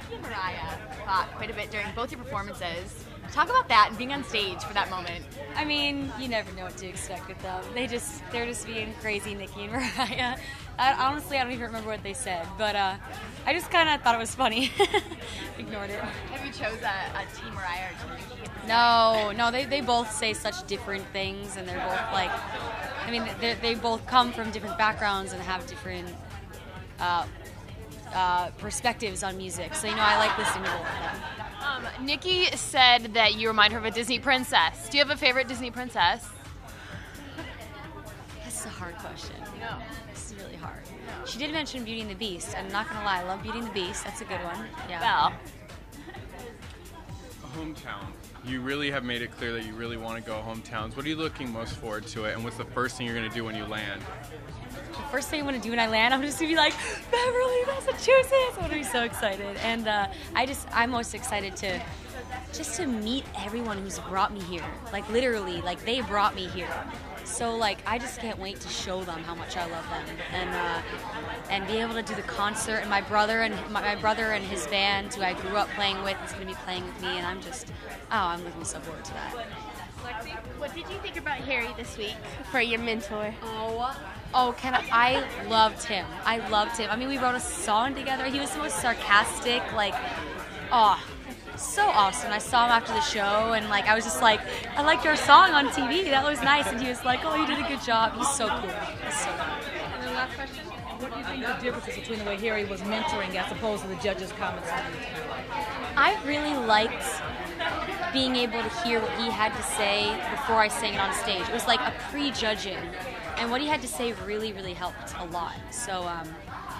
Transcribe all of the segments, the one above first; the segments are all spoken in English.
Nicki and Mariah fought quite a bit during both your performances. Talk about that and being on stage for that moment. I mean, you never know what to expect with them. They're just being crazy, Nicki and Mariah. Honestly, I don't even remember what they said, but I just kind of thought it was funny. Ignored it. Have you chose a Team Mariah or Team Nicki? No, they both say such different things, and they're both like, I mean, they both come from different backgrounds and have different perspectives on music. So, you know, I like listening to both of them. Nicki said that you remind her of a Disney princess. Do you have a favorite Disney princess? That's a hard question. No. This is really hard. She did mention Beauty and the Beast. I'm not going to lie. I love Beauty and the Beast. That's a good one. Yeah. Well. Hometown. You really have made it clear that you really want to go hometowns. What are you looking most forward to it, and what's the first thing you're going to do when you land? The first thing I want to do when I land, I'm just going to be like, Beverly, Massachusetts! I'm going to be so excited. And I'm most excited to meet everyone who's brought me here. Like, literally, like, they brought me here. So, like, I just can't wait to show them how much I love them. And be able to do the concert. And my brother and his band, who I grew up playing with, is going to be playing with me. And I'm just... I'm looking so forward to that. What did you think about Harry this week for your mentor? I loved him. I loved him. I mean, we wrote a song together. He was the most sarcastic, like, so awesome. I saw him after the show, and like, I was just like, I liked your song on TV. That was nice. And he was like, oh, you did a good job. He's so cool. He's so cool. And then last question. What do you think the difference is between the way Harry was mentoring as opposed to the judges' comments? I really liked being able to hear what he had to say before I sang it on stage. It was like a pre-judging, and what he had to say really, really helped a lot. So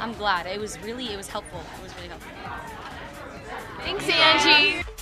I'm glad. It was really helpful. Thanks, Angie.